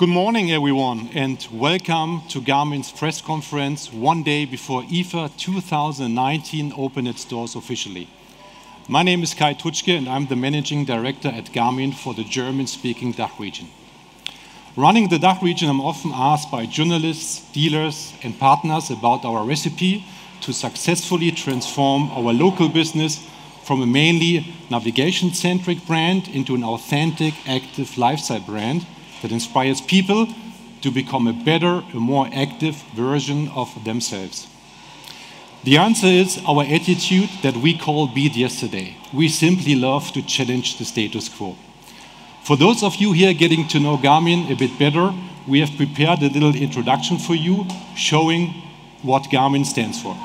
Good morning, everyone, and welcome to Garmin's press conference one day before IFA 2019 opened its doors officially. My name is Kai Tutschke, and I'm the Managing Director at Garmin for the German-speaking DACH region. Running the DACH region, I'm often asked by journalists, dealers, and partners about our recipe to successfully transform our local business from a mainly navigation-centric brand into an authentic, active lifestyle brand that inspires people to become a better, a more active version of themselves. The answer is our attitude that we call Beat Yesterday. We simply love to challenge the status quo. For those of you here getting to know Garmin a bit better, we have prepared a little introduction for you showing what Garmin stands for.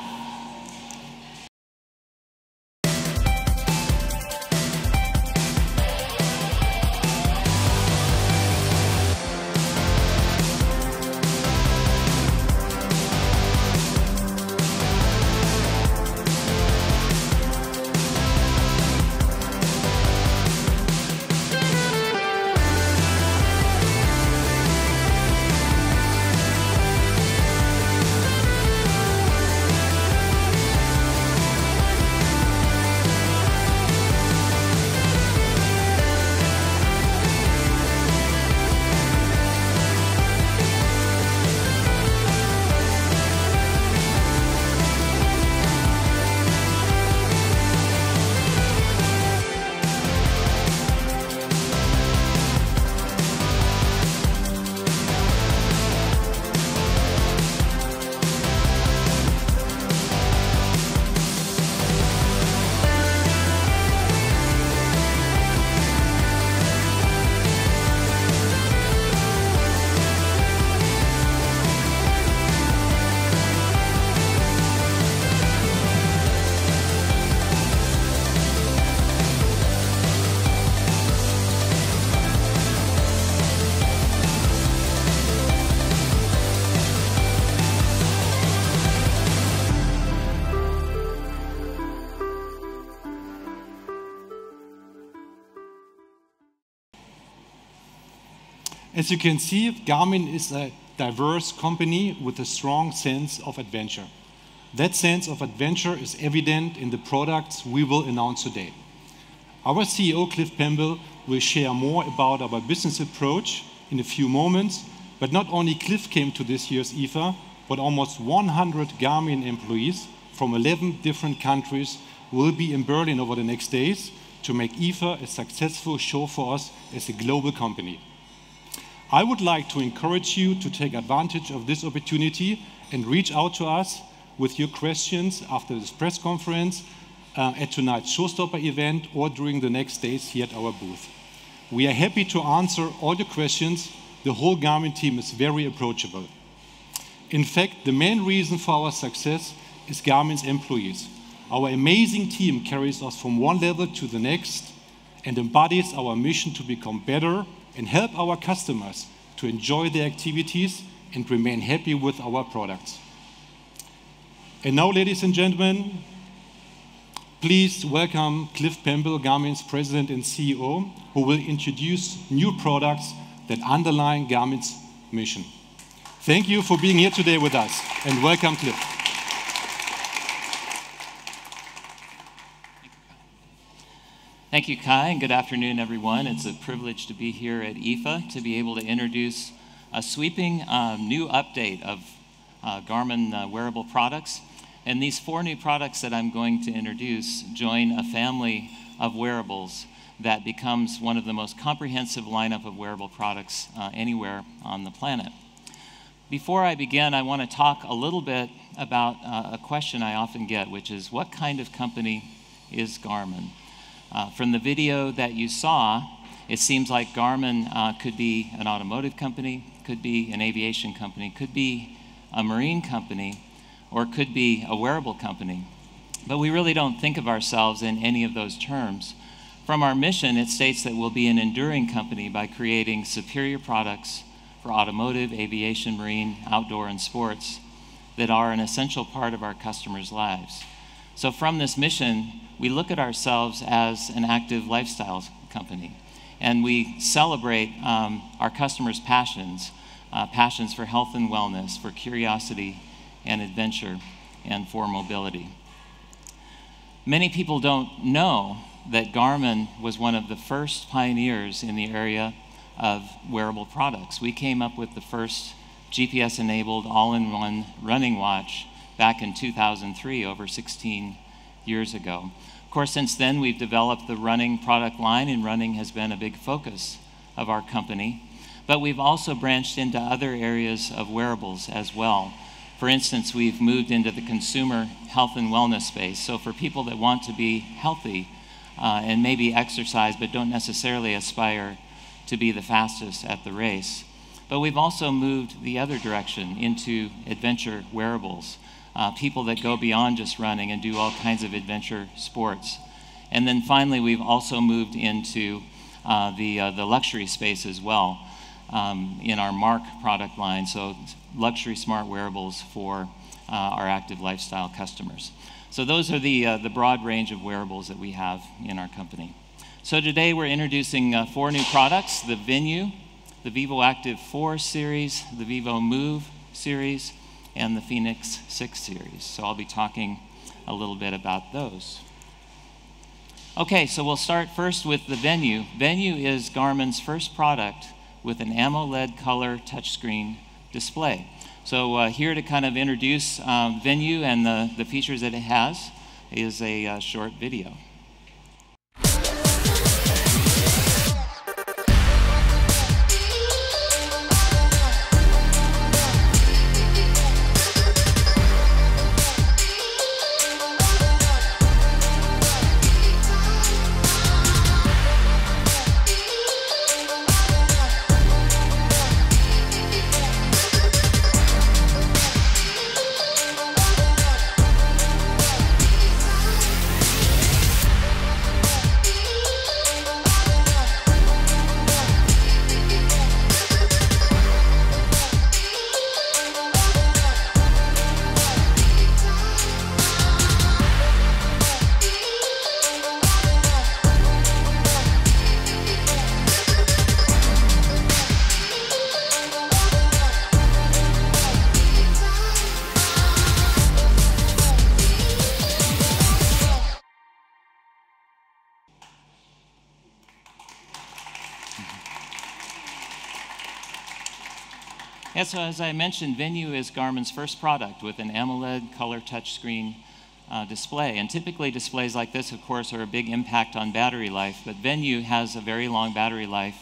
As you can see, Garmin is a diverse company with a strong sense of adventure. That sense of adventure is evident in the products we will announce today. Our CEO, Cliff Pemble, will share more about our business approach in a few moments, but not only Cliff came to this year's IFA, but almost 100 Garmin employees from 11 different countries will be in Berlin over the next days to make IFA a successful show for us as a global company. I would like to encourage you to take advantage of this opportunity and reach out to us with your questions after this press conference, at tonight's Showstopper event, or during the next days here at our booth. We are happy to answer all your questions. The whole Garmin team is very approachable. In fact, the main reason for our success is Garmin's employees. Our amazing team carries us from one level to the next and embodies our mission to become better and help our customers to enjoy their activities and remain happy with our products. And now, ladies and gentlemen, please welcome Cliff Pemble, Garmin's President and CEO, who will introduce new products that underline Garmin's mission. Thank you for being here today with us, and welcome, Cliff. Thank you, Kai, and good afternoon, everyone. It's a privilege to be here at IFA to be able to introduce a sweeping new update of Garmin wearable products. And these four new products that I'm going to introduce join a family of wearables that becomes one of the most comprehensive lineup of wearable products anywhere on the planet. Before I begin, I want to talk a little bit about a question I often get, which is, what kind of company is Garmin? From the video that you saw, it seems like Garmin could be an automotive company, could be an aviation company, could be a marine company, or could be a wearable company. But we really don't think of ourselves in any of those terms. From our mission, it states that we'll be an enduring company by creating superior products for automotive, aviation, marine, outdoor, and sports that are an essential part of our customers' lives. So from this mission, we look at ourselves as an active lifestyle company. and we celebrate our customers' passions, passions for health and wellness, for curiosity and adventure, and for mobility. Many people don't know that Garmin was one of the first pioneers in the area of wearable products. We came up with the first GPS-enabled all-in-one running watch back in 2003, over 16 years ago. Of course, since then, we've developed the running product line, and running has been a big focus of our company. But we've also branched into other areas of wearables as well. For instance, we've moved into the consumer health and wellness space. So for people that want to be healthy and maybe exercise, but don't necessarily aspire to be the fastest at the race. But we've also moved the other direction into adventure wearables, people that go beyond just running and do all kinds of adventure sports. And then finally, we've also moved into the luxury space as well. In our MARQ product line, so luxury smart wearables for our active lifestyle customers. So those are the broad range of wearables that we have in our company. So today we're introducing 4 new products, the Venu, the vívoactive 4 series, the vívomove series, and the fenix 6 series. So I'll be talking a little bit about those. Okay, so we'll start first with the Venu. Venu is Garmin's first product with an AMOLED color touchscreen display. So here to kind of introduce Venu and the features that it has is a short video. Yeah, so as I mentioned, Venu is Garmin's first product with an AMOLED color touchscreen display. And typically displays like this, of course, are a big impact on battery life. But Venu has a very long battery life,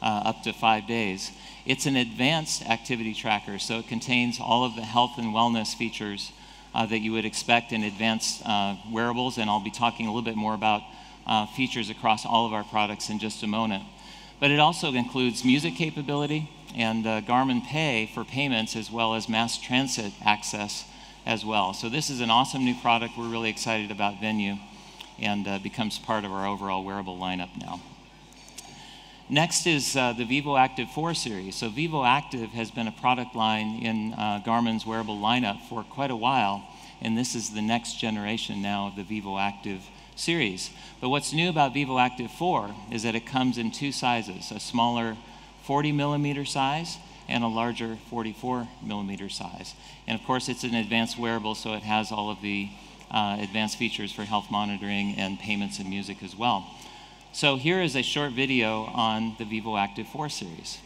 up to 5 days. It's an advanced activity tracker, so it contains all of the health and wellness features that you would expect in advanced wearables. And I'll be talking a little bit more about features across all of our products in just a moment. But it also includes music capability, and Garmin Pay for payments, as well as mass transit access as well. So this is an awesome new product. We're really excited about Venu, and becomes part of our overall wearable lineup now. Next is the vívoactive 4 series. So vívoactive has been a product line in Garmin's wearable lineup for quite a while, and this is the next generation now of the vívoactive series. But what's new about vívoactive 4 is that it comes in 2 sizes, a smaller 40 millimeter size and a larger 44 millimeter size. And of course, it's an advanced wearable, so it has all of the advanced features for health monitoring and payments and music as well. So here is a short video on the vívoactive 4 series.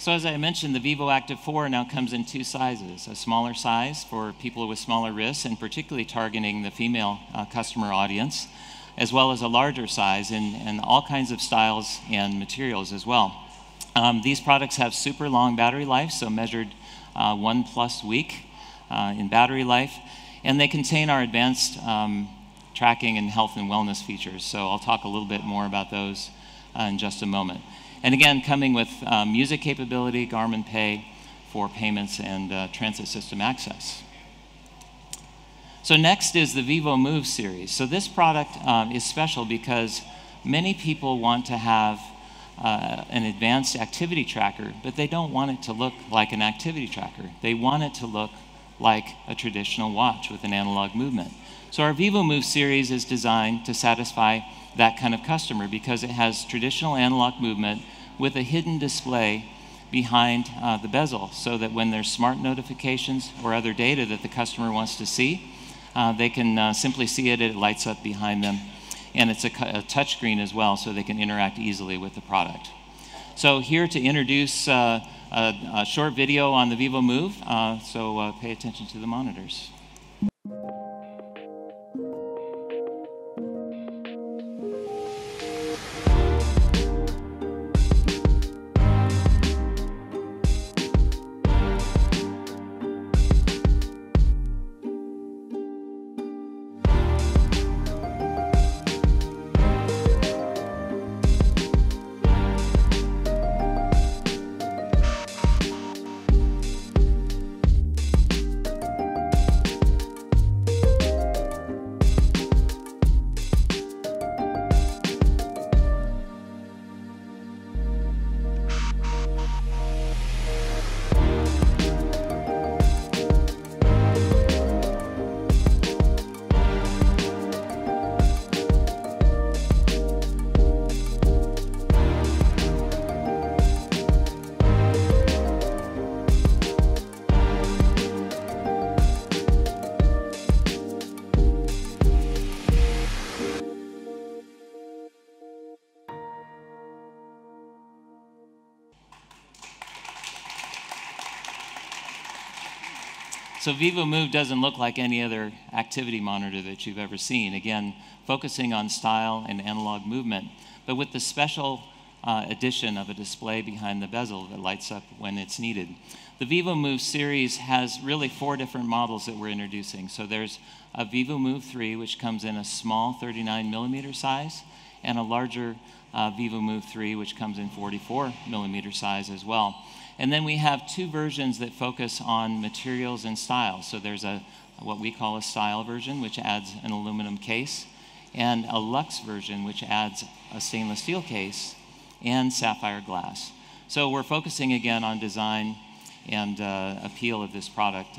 So as I mentioned, the vívoactive 4 now comes in two sizes, a smaller size for people with smaller wrists and particularly targeting the female customer audience, as well as a larger size in all kinds of styles and materials as well. These products have super long battery life, so measured 1+ week in battery life, and they contain our advanced tracking and health and wellness features, so I'll talk a little bit more about those in just a moment. And again, coming with music capability, Garmin Pay for payments and transit system access. So next is the vívomove series. So this product is special because many people want to have an advanced activity tracker, but they don't want it to look like an activity tracker. They want it to look like a traditional watch with an analog movement. So our vívomove series is designed to satisfy that kind of customer because it has traditional analog movement with a hidden display behind the bezel so that when there's smart notifications or other data that the customer wants to see, they can simply see it, it lights up behind them. And it's a touch screen as well, so they can interact easily with the product. So here to introduce a short video on the vívomove, so pay attention to the monitors. So vívomove doesn't look like any other activity monitor that you've ever seen. Again, focusing on style and analog movement, but with the special addition of a display behind the bezel that lights up when it's needed. The vívomove series has really four different models that we're introducing. So there's a vívomove 3, which comes in a small 39 millimeter size, and a larger vívomove 3, which comes in 44 millimeter size as well. And then we have two versions that focus on materials and styles. So there's a what we call a style version, which adds an aluminum case, and a luxe version, which adds a stainless steel case and sapphire glass. So we're focusing again on design and appeal of this product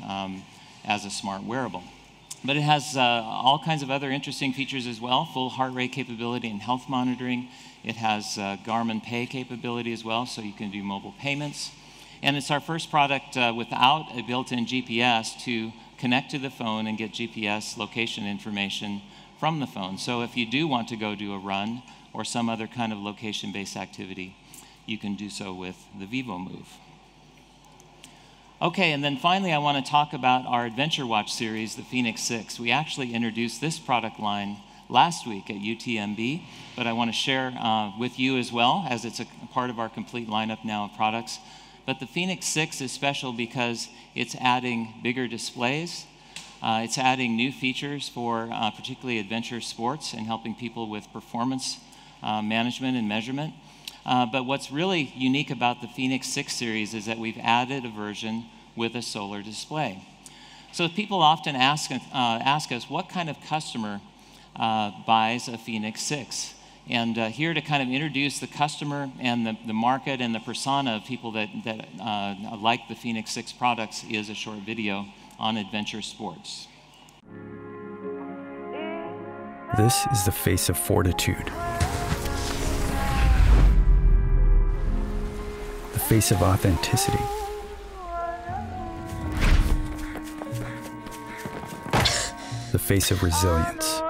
as a smart wearable. But it has all kinds of other interesting features as well, full heart rate capability and health monitoring. It has Garmin Pay capability as well, so you can do mobile payments. And it's our first product without a built-in GPS to connect to the phone and get GPS location information from the phone. So if you do want to go do a run or some other kind of location-based activity, you can do so with the vívomove. Okay, and then finally I want to talk about our adventure watch series, the fenix 6. We actually introduced this product line last week at UTMB, but I want to share with you as well, as it's a part of our complete lineup now of products. But the fenix 6 is special because it's adding bigger displays. It's adding new features for particularly adventure sports and helping people with performance management and measurement. But what's really unique about the fenix 6 series is that we've added a version with a solar display. So people often ask us, what kind of customer buys a fenix 6? And here to kind of introduce the customer and the market and the persona of people that like the fenix 6 products is a short video on adventure sports. This is the face of fortitude. The face of authenticity. The face of resilience.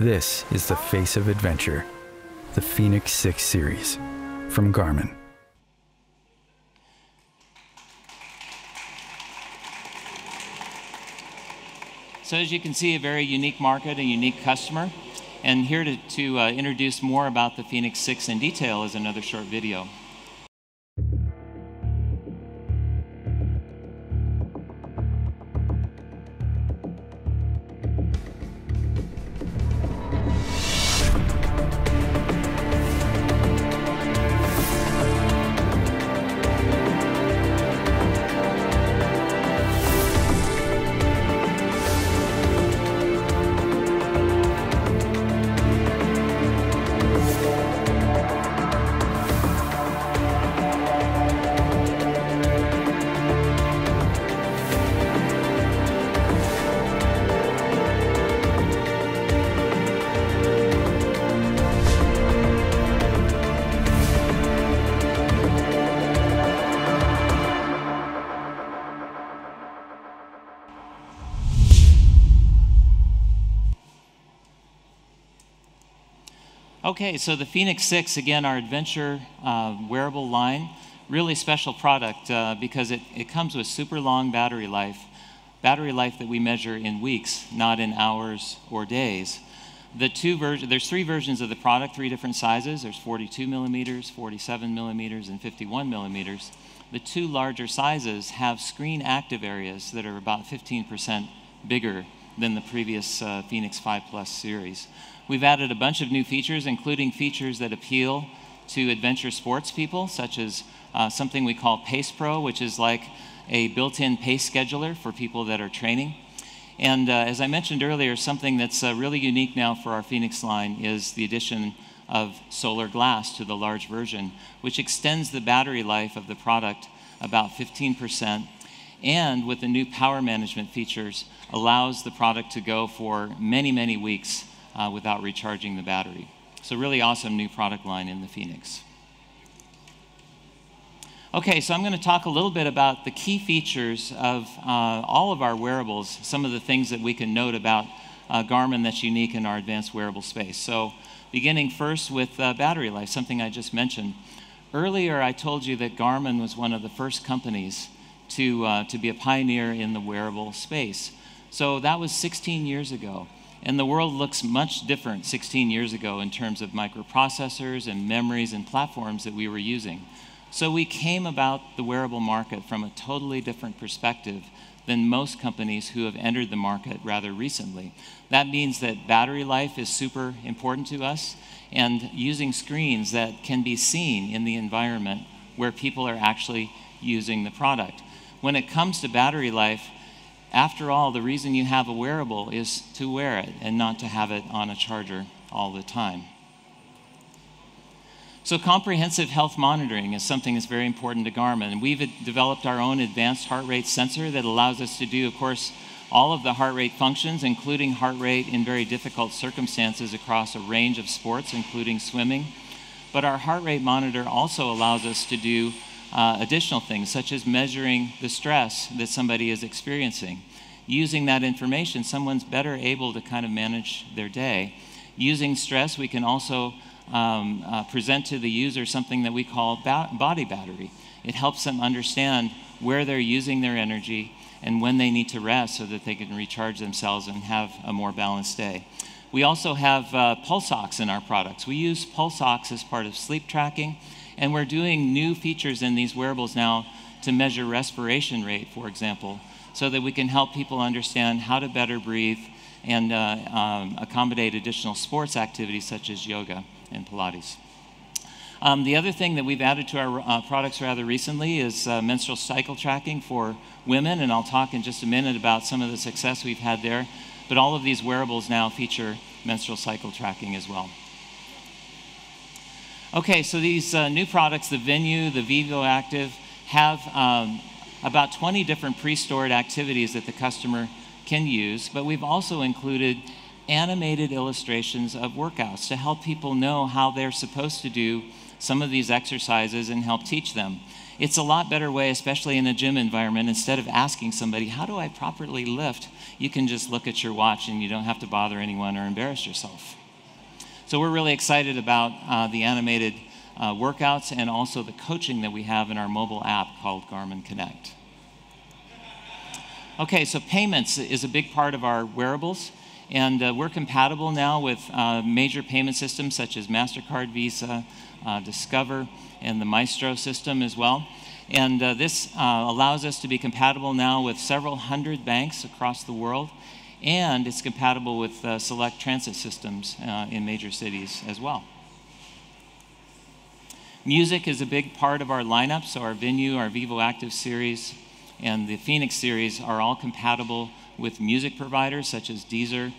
This is the face of adventure, the fenix 6 series from Garmin. So as you can see, a very unique market, a unique customer. And here to introduce more about the fenix 6 in detail is another short video. Okay, so the fenix 6, again, our adventure wearable line, really special product because it comes with super long battery life that we measure in weeks, not in hours or days. There's three versions of the product, three different sizes. There's 42 millimeters, 47 millimeters, and 51 millimeters. The two larger sizes have screen active areas that are about 15% bigger than the previous fenix 5 Plus series. We've added a bunch of new features, including features that appeal to adventure sports people, such as something we call Pace Pro, which is like a built-in pace scheduler for people that are training. And as I mentioned earlier, something that's really unique now for our fenix line is the addition of solar glass to the large version, which extends the battery life of the product about 15%. And with the new power management features, allows the product to go for many, many weeks without recharging the battery. So really awesome new product line in the fenix. Okay, so I'm going to talk a little bit about the key features of all of our wearables, some of the things that we can note about Garmin that's unique in our advanced wearable space. So beginning first with battery life, something I just mentioned. Earlier I told you that Garmin was one of the first companies to be a pioneer in the wearable space. So that was 16 years ago. And the world looks much different 16 years ago in terms of microprocessors and memories and platforms that we were using. So we came about the wearable market from a totally different perspective than most companies who have entered the market rather recently. That means that battery life is super important to us, and using screens that can be seen in the environment where people are actually using the product. When it comes to battery life, after all, the reason you have a wearable is to wear it and not to have it on a charger all the time. So comprehensive health monitoring is something that's very important to Garmin. We've developed our own advanced heart rate sensor that allows us to do, of course, all of the heart rate functions, including heart rate in very difficult circumstances across a range of sports, including swimming. But our heart rate monitor also allows us to do additional things, such as measuring the stress that somebody is experiencing. Using that information, someone's better able to kind of manage their day. Using stress, we can also present to the user something that we call body battery. It helps them understand where they're using their energy and when they need to rest so that they can recharge themselves and have a more balanced day. We also have Pulse Ox in our products. We use Pulse Ox as part of sleep tracking. And we're doing new features in these wearables now to measure respiration rate, for example, so that we can help people understand how to better breathe and accommodate additional sports activities such as yoga and Pilates. The other thing that we've added to our products rather recently is menstrual cycle tracking for women, and I'll talk in just a minute about some of the success we've had there. But all of these wearables now feature menstrual cycle tracking as well. Okay, so these new products, the Venu, the vívoactive, have about 20 different pre-stored activities that the customer can use, but we've also included animated illustrations of workouts to help people know how they're supposed to do some of these exercises and help teach them. It's a lot better way, especially in a gym environment, instead of asking somebody, how do I properly lift? You can just look at your watch and you don't have to bother anyone or embarrass yourself. So we're really excited about the animated workouts and also the coaching that we have in our mobile app called Garmin Connect. Okay, so payments is a big part of our wearables. And we're compatible now with major payment systems such as MasterCard, Visa, Discover, and the Maestro system as well. And this allows us to be compatible now with several hundred banks across the world. And it's compatible with select transit systems in major cities as well. Music is a big part of our lineup. So our Venu, our vívoactive series, and the Fenix series are all compatible with music providers such as Deezer,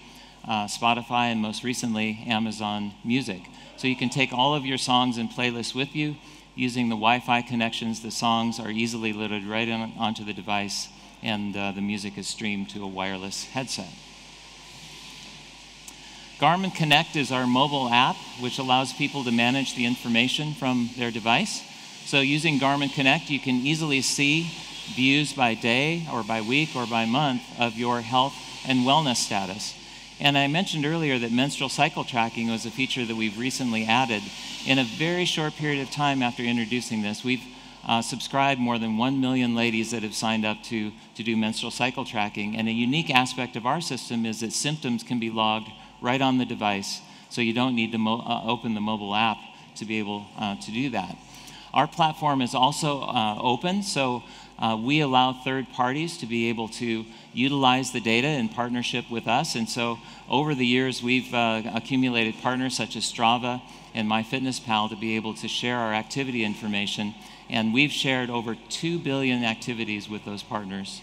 Spotify, and most recently, Amazon Music. So you can take all of your songs and playlists with you. Using the Wi-Fi connections, the songs are easily loaded right onto the device, and the music is streamed to a wireless headset. Garmin Connect is our mobile app, which allows people to manage the information from their device. So using Garmin Connect, you can easily see views by day or by week or by month of your health and wellness status. And I mentioned earlier that menstrual cycle tracking was a feature that we've recently added. In a very short period of time after introducing this, we've subscribed more than 1 million ladies that have signed up to do menstrual cycle tracking. And a unique aspect of our system is that symptoms can be logged right on the device, so you don't need to open the mobile app to be able to do that. Our platform is also open, so we allow third parties to be able to utilize the data in partnership with us. And so over the years, we've accumulated partners such as Strava and MyFitnessPal to be able to share our activity information. And we've shared over 2 billion activities with those partners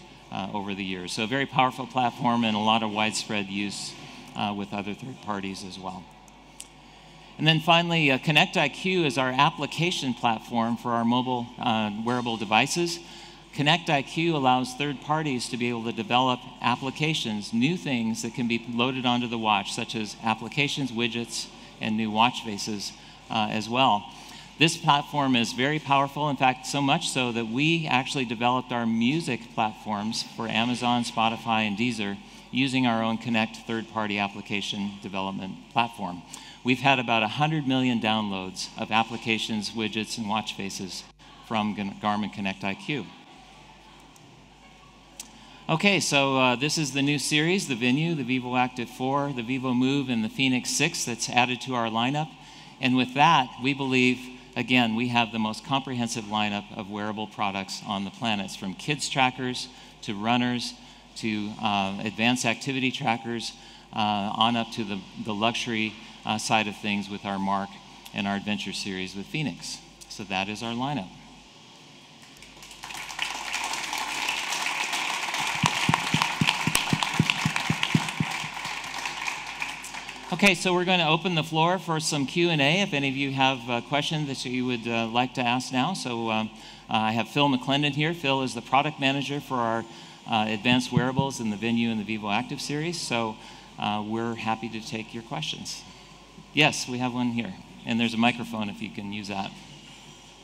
over the years. So a very powerful platform and a lot of widespread use with other third parties as well. And then finally, Connect IQ is our application platform for our mobile wearable devices. Connect IQ allows third parties to be able to develop applications, new things that can be loaded onto the watch, such as applications, widgets, and new watch faces as well. This platform is very powerful, in fact, so much so that we actually developed our music platforms for Amazon, Spotify, and Deezer using our own Connect third-party application development platform. We've had about 100 million downloads of applications, widgets, and watch faces from Garmin Connect IQ. Okay, so this is the new series, the Venu, the vívoactive 4, the vívomove, and the fenix 6 that's added to our lineup. And with that, we believe, again, we have the most comprehensive lineup of wearable products on the planet, from kids trackers to runners to advanced activity trackers on up to the luxury side of things with our MARQ and our adventure series with Fenix. So that is our lineup. Okay, so we're going to open the floor for some Q&A if any of you have questions that you would like to ask now. So I have Phil McClendon here. Phil is the product manager for our advanced wearables in the Venu and the vívoactive series. So we're happy to take your questions. Yes, we have one here. And there's a microphone if you can use that.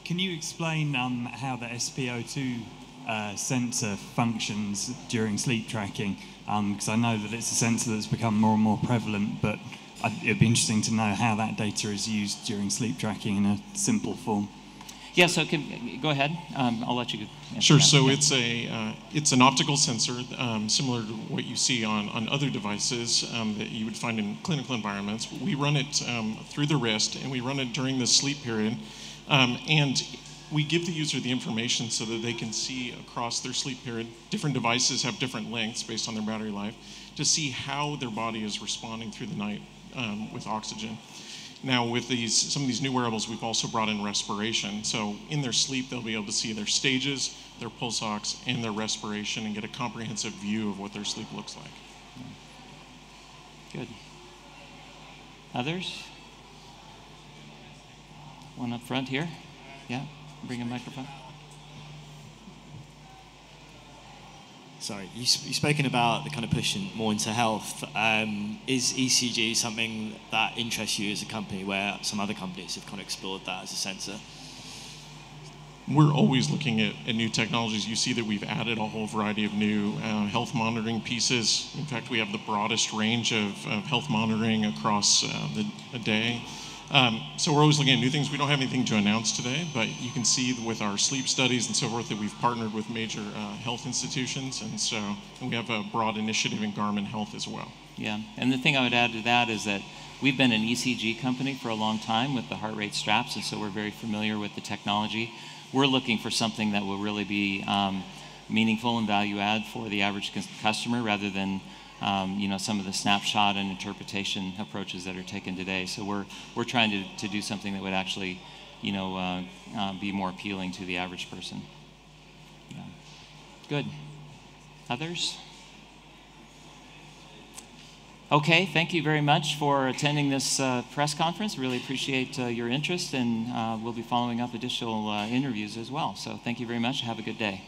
Can you explain how the SpO2 sensor functions during sleep tracking? Because I know that it's a sensor that's become more and more prevalent, but it'd be interesting to know how that data is used during sleep tracking in a simple form. Yeah, so go ahead. I'll let you answer. Sure, that. So yeah. It's an optical sensor, similar to what you see on other devices that you would find in clinical environments. We run it through the wrist, and we run it during the sleep period. And we give the user the information so that they can see across their sleep period. Different devices have different lengths based on their battery life to see how their body is responding through the night with oxygen. Now with some of these new wearables, we've also brought in respiration. So in their sleep, they'll be able to see their stages, their Pulse Ox, and their respiration and get a comprehensive view of what their sleep looks like. Good. Others? One up front here. Yeah. Bring a microphone. Sorry, you've spoken about the kind of push more into health. Is ECG something that interests you as a company, where some other companies have kind of explored that as a sensor? we're always looking at new technologies. You see that we've added a whole variety of new health monitoring pieces. In fact, we have the broadest range of health monitoring across the day. So we're always looking at new things. We don't have anything to announce today, but you can see with our sleep studies and so forth that we've partnered with major health institutions, and so we have a broad initiative in Garmin Health as well. Yeah, and the thing I would add to that is that we've been an ECG company for a long time with the heart rate straps, and so we're very familiar with the technology. We're looking for something that will really be meaningful and value add for the average customer rather than you know, some of the snapshot and interpretation approaches that are taken today. So we're trying to do something that would actually, you know, be more appealing to the average person. Yeah. Good. Others? Okay, thank you very much for attending this press conference. Really appreciate your interest, and we'll be following up additional interviews as well. So thank you very much. Have a good day.